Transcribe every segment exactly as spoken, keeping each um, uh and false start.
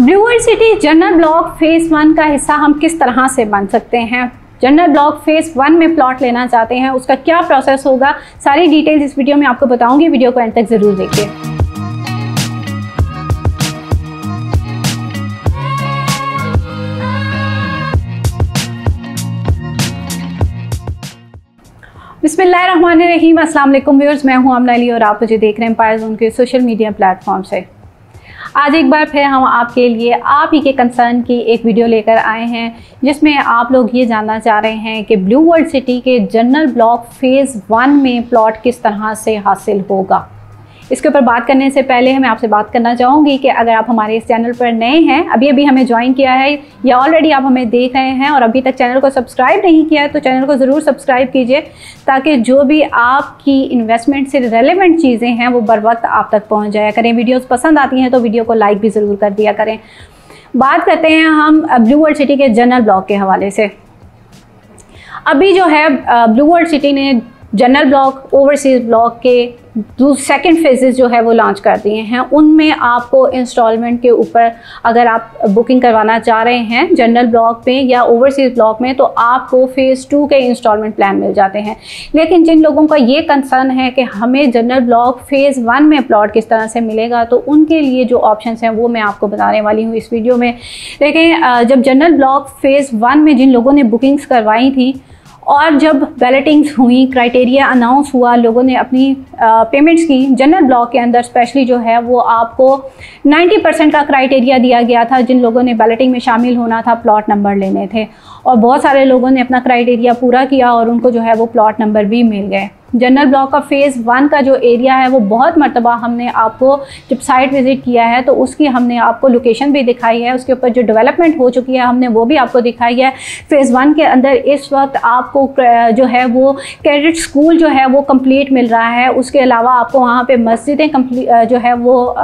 Blue world city general block phase one का हिस्सा हम किस तरह से बन सकते हैं, जनरल ब्लॉक फेज़ वन में प्लॉट लेना चाहते हैं, उसका क्या प्रोसेस होगा, सारी डिटेल्स इस वीडियो में आपको बताऊंगी। वीडियो को एंड तक ज़रूर देखिए। बिस्मिल्लाहिर्रहमानिर्रहीम, अस्सलाम वालेकुम व्यूअर्स, मैं हूं आमना अली और आप मुझे देख रहे हैं एम्पायर ज़ोन के सोशल मीडिया प्लेटफॉर्म से। आज एक बार फिर हम आपके लिए आप ही के कंसर्न की एक वीडियो लेकर आए हैं, जिसमें आप लोग ये जानना चाह रहे हैं कि ब्लू वर्ल्ड सिटी के जनरल ब्लॉक फेज़ वन में प्लॉट किस तरह से हासिल होगा। इसके ऊपर बात करने से पहले मैं आपसे बात करना चाहूँगी कि अगर आप हमारे इस चैनल पर नए हैं, अभी अभी हमें ज्वाइन किया है या ऑलरेडी आप हमें देख रहे हैं और अभी तक चैनल को सब्सक्राइब नहीं किया है, तो चैनल को ज़रूर सब्सक्राइब कीजिए ताकि जो भी आपकी इन्वेस्टमेंट से रिलेवेंट चीज़ें हैं वो बर वक्त आप तक पहुँच जाया करें। वीडियोज़ पसंद आती हैं तो वीडियो को लाइक भी ज़रूर कर दिया करें। बात करते हैं हम ब्लू वर्ल्ड सिटी के जनरल ब्लॉक के हवाले से। अभी जो है ब्लू वर्ल्ड सिटी ने जनरल ब्लॉक, ओवरसीज़ ब्लॉक के जो सेकेंड फेजेज़ जो है वो लॉन्च कर दिए हैं। उनमें आपको इंस्टॉलमेंट के ऊपर अगर आप बुकिंग करवाना चाह रहे हैं जनरल ब्लॉक में या ओवरसीज़ ब्लॉक में, तो आपको फ़ेज़ टू के इंस्टॉलमेंट प्लान मिल जाते हैं। लेकिन जिन लोगों का ये कंसर्न है कि हमें जनरल ब्लॉक फ़ेज़ वन में प्लॉट किस तरह से मिलेगा, तो उनके लिए जो ऑप्शन हैं वो मैं आपको बताने वाली हूँ इस वीडियो में। लेकिन जब जनरल ब्लॉक फ़ेज़ वन में जिन लोगों ने बुकिंग्स करवाई थी और जब बैलेटिंग्स हुई, क्राइटेरिया अनाउंस हुआ, लोगों ने अपनी आ, पेमेंट्स की, जनरल ब्लॉक के अंदर स्पेशली जो है वो आपको नब्बे परसेंट का क्राइटेरिया दिया गया था जिन लोगों ने बैलेटिंग में शामिल होना था, प्लॉट नंबर लेने थे, और बहुत सारे लोगों ने अपना क्राइटेरिया पूरा किया और उनको जो है वो प्लॉट नंबर भी मिल गए। जनरल ब्लॉक का फ़ेज़ वन का जो एरिया है वो बहुत मरतबा हमने आपको जब साइट विज़िट किया है तो उसकी हमने आपको लोकेशन भी दिखाई है, उसके ऊपर जो डेवलपमेंट हो चुकी है हमने वो भी आपको दिखाई है। फ़ेज़ वन के अंदर इस वक्त आपको जो है वो कैडेट स्कूल जो है वो कंप्लीट मिल रहा है। उसके अलावा आपको वहाँ पर मस्जिदें जो है वो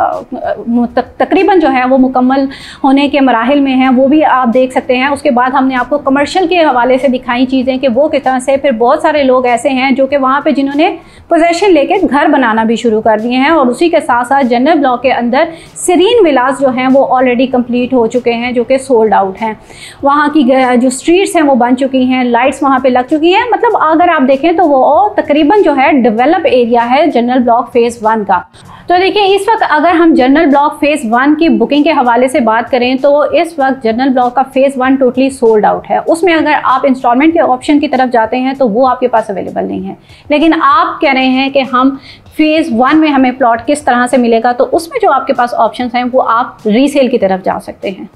तकरीबन जो है वो मुकम्मल होने के मराहिल में हैं, वो भी आप देख सकते हैं। उसके बाद हमने आपको कमर्शल के हवाले से दिखाई चीज़ें कि वो किस तरह से, फिर बहुत सारे लोग ऐसे हैं जो कि वहाँ पर जिन्होंने पोजेशन लेके घर बनाना भी शुरू कर दिए हैं, और उसी के साथ साथ जनरल ब्लॉक के अंदर सिरीन विलास जो हैं वो ऑलरेडी कंप्लीट हो चुके हैं जो कि सोल्ड आउट हैं। वहाँ की जो स्ट्रीट्स हैं वो बन चुकी हैं, लाइट्स वहाँ पे लग चुकी हैं, मतलब अगर आप देखें तो वो तकरीबन जो है डेवलप एरिया है जनरल ब्लॉक फ़ेज़ वन का। तो देखिए, इस वक्त अगर हम जनरल ब्लॉक फ़ेज़ वन की बुकिंग के हवाले से बात करें तो इस वक्त जनरल ब्लॉक का phase one totally sold out है। उसमें अगर आप इंस्टॉलमेंट के ऑप्शन की तरफ जाते हैं तो वो आपके पास अवेलेबल नहीं है। लेकिन आप कह रहे हैं कि हम फ़ेज़ वन में हमें प्लॉट किस तरह से मिलेगा, तो उसमें जो आपके पास ऑप्शंस हैं वो आप रीसेल की तरफ जा सकते हैं।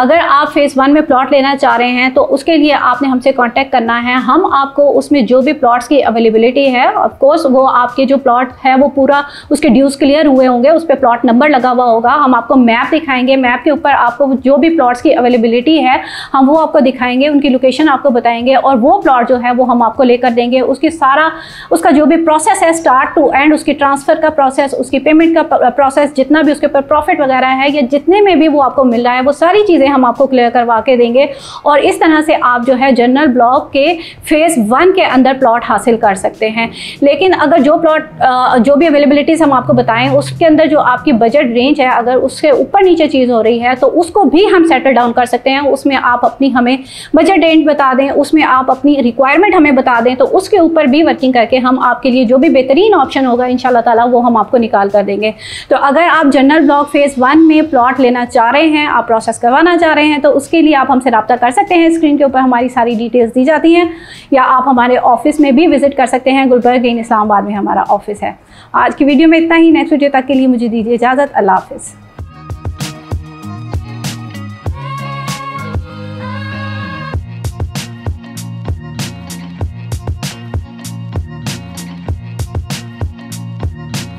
अगर आप फ़ेज़ वन में प्लॉट लेना चाह रहे हैं तो उसके लिए आपने हमसे कांटेक्ट करना है। हम आपको उसमें जो भी प्लॉट्स की अवेलेबिलिटी है, ऑफ कोर्स वो आपके जो प्लॉट है वो पूरा उसके ड्यूज़ क्लियर हुए होंगे, उस पर प्लॉट नंबर लगा हुआ होगा, हम आपको मैप दिखाएंगे। मैप के ऊपर आपको जो भी प्लॉट्स की अवेलेबिलिटी है हम वो आपको दिखाएंगे, उनकी लोकेशन आपको बताएंगे, और वो प्लॉट जो है वो हम आपको लेकर देंगे। उसकी सारा उसका जो भी प्रोसेस है स्टार्ट टू एंड, उसकी ट्रांसफ़र का प्रोसेस, उसकी पेमेंट का प्रोसेस, जितना भी उसके ऊपर प्रॉफिट वगैरह है या जितने में भी वो आपको मिल रहा है, वो सारी चीज़ें हम आपको क्लियर करवा के देंगे। और इस तरह से आप जो है जनरल ब्लॉक के फ़ेज़ वन के अंदर प्लॉट हासिल कर सकते हैं। लेकिन अगर जो प्लॉट जो भी अवेलेबिलिटीज़ हम आपको बताएं उसके अंदर जो आपकी बजट रेंज है, अगर उससे ऊपर नीचे चीज़ हो रही है तो उसको भी हम सेटल डाउन कर सकते हैं। उसमें आप अपनी हमें बजट रेंज बता दें, उसमें आप अपनी रिक्वायरमेंट हमें बता दें, तो उसके ऊपर भी वर्किंग करके हम आपके लिए जो भी बेहतरीन ऑप्शन होगा इंशाल्लाह ताला वो हम आपको निकाल कर देंगे। तो अगर आप जनरल ब्लॉक फ़ेज़ वन में प्लॉट लेना चाह रहे हैं, आप प्रोसेस करवाना चाह रहे हैं, तो उसके लिए आप हमसे रब्ता कर सकते हैं। स्क्रीन के ऊपर हमारी सारी डिटेल्स दी जाती हैं, या आप हमारे ऑफिस में भी विजिट कर सकते हैं। गुलबर्ग इस्लामाबाद में हमारा ऑफिस है। आज की वीडियो में इतना ही। नेक्स्ट वीडियो तक के लिए मुझे दीजिए इजाज़त। अल्लाह हाफिज़।